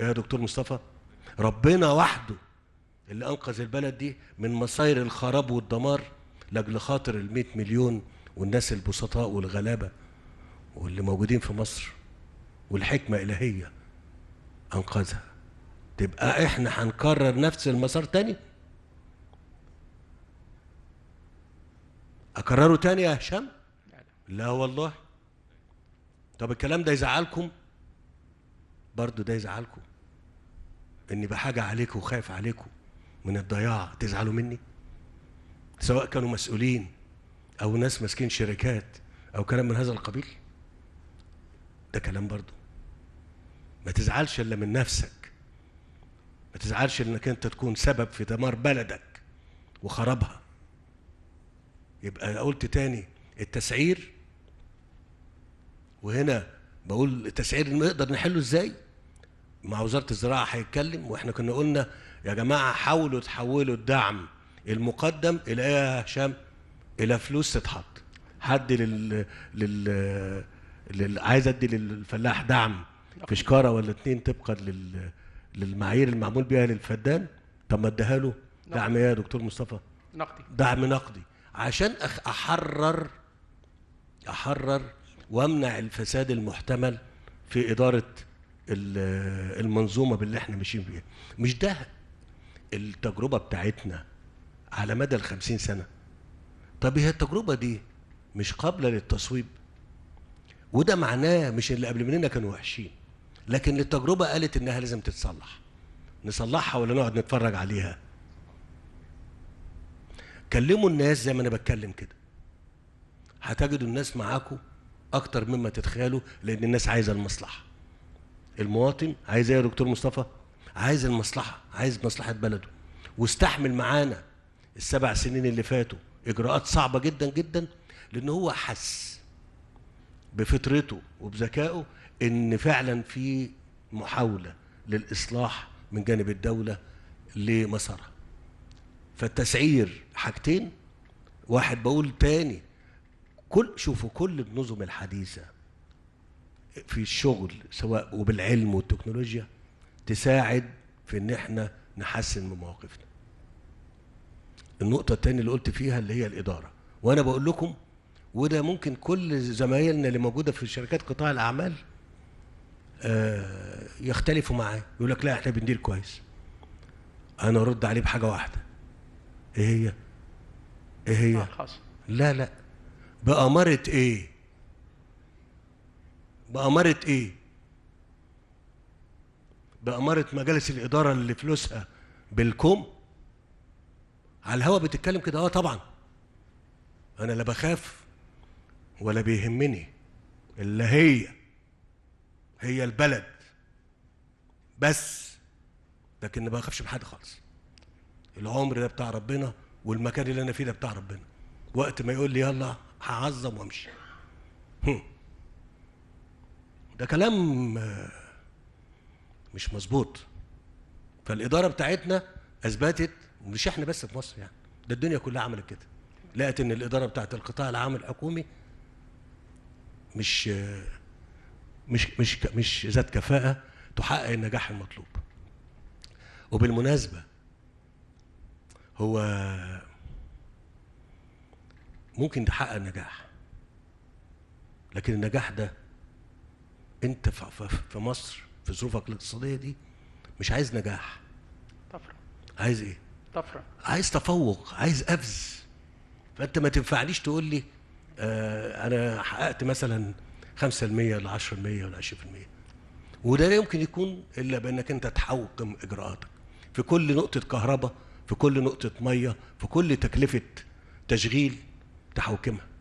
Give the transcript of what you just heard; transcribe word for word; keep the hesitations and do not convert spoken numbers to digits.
ايه يا دكتور مصطفى؟ ربنا وحده اللي انقذ البلد دي من مصاير الخراب والدمار لاجل خاطر ال مئة مليون والناس البسطاء والغلابه واللي موجودين في مصر، والحكمه الهيه انقذها. تبقى احنا هنكرر نفس المسار تاني؟ اكرره تاني يا هشام؟ لا والله. طب الكلام ده يزعلكم؟ برضه ده يزعلكم؟ اني بحاجه عليكم وخايف عليكم من الضياع تزعلوا مني؟ سواء كانوا مسؤولين او ناس ماسكين شركات او كلام من هذا القبيل. ده كلام برضه ما تزعلش الا من نفسك، ما تزعلش انك انت تكون سبب في دمار بلدك وخرابها. يبقى قلت تاني التسعير، وهنا بقول التسعير نقدر نحله ازاي؟ مع وزارة الزراعة هيتكلم، واحنا كنا قلنا يا جماعة حاولوا تحولوا الدعم المقدم إلى إيه يا هشام؟ إلى فلوس تتحط، حد لل لل, لل... عايز أدي للفلاح دعم في شكارة ولا اتنين طبقا لل... للمعايير المعمول بيها للفدان، طب ما أديها له دعم إيه يا دكتور مصطفى؟ نقدي، دعم نقدي، عشان أحرر أحرر وأمنع الفساد المحتمل في إدارة المنظومه باللي احنا ماشيين فيها. مش ده التجربه بتاعتنا على مدى ال خمسين سنه. طب هي التجربه دي مش قابله للتصويب؟ وده معناه مش اللي قبل مننا كانوا وحشين، لكن التجربه قالت انها لازم تتصلح. نصلحها ولا نقعد نتفرج عليها؟ كلموا الناس زي ما انا بتكلم كده، هتجدوا الناس معاكم اكتر مما تتخيلوا، لان الناس عايزه المصلحه. المواطن عايز ايه يا دكتور مصطفى؟ عايز المصلحه، عايز مصلحه بلده، واستحمل معانا السبع سنين اللي فاتوا اجراءات صعبه جدا جدا، لان هو حس بفطرته وبذكائه ان فعلا في محاوله للاصلاح من جانب الدوله لمسارها. فالتسعير حاجتين، واحد بقول تاني كل شوفوا كل النظم الحديثه في الشغل سواء وبالعلم والتكنولوجيا تساعد في ان احنا نحسن من مواقفنا. النقطة الثانية اللي قلت فيها اللي هي الإدارة، وأنا بقول لكم وده ممكن كل زمايلنا اللي موجودة في شركات قطاع الأعمال آه يختلفوا معايا، يقول لك لا احنا بندير كويس. أنا أرد عليه بحاجة واحدة، إيه هي؟ إيه هي؟ لا لا بأمارة إيه؟ بأمارة إيه؟ بأمارة مجالس الإدارة اللي فلوسها بالكم؟ على الهوا بتتكلم كده؟ أه طبعًا. أنا لا بخاف ولا بيهمني إلا هي، هي البلد بس، لكن ما بخافش بحد خالص. العمر ده بتاع ربنا، والمكان اللي أنا فيه ده بتاع ربنا. وقت ما يقول لي يلا هعظم وأمشي. ده كلام مش مظبوط. فالإدارة بتاعتنا أثبتت، مش إحنا بس في مصر يعني، ده الدنيا كلها عملت كده، لقت إن الإدارة بتاعت القطاع العام الحكومي مش مش مش مش ذات كفاءة تحقق النجاح المطلوب. وبالمناسبة هو ممكن تحقق النجاح، لكن النجاح ده انت في مصر في ظروفك الاقتصاديه دي مش عايز نجاح، طفره. عايز ايه؟ طفره، عايز تفوق، عايز قفز. فانت ما تنفعنيش تقول لي آه انا حققت مثلا خمسة بالمئة ولا عشرة بالمئة ولا عشرين بالمئة، وده لا يمكن يكون الا بانك انت تحوكم اجراءاتك في كل نقطه كهرباء، في كل نقطه ميه، في كل تكلفه تشغيل تحوكمها.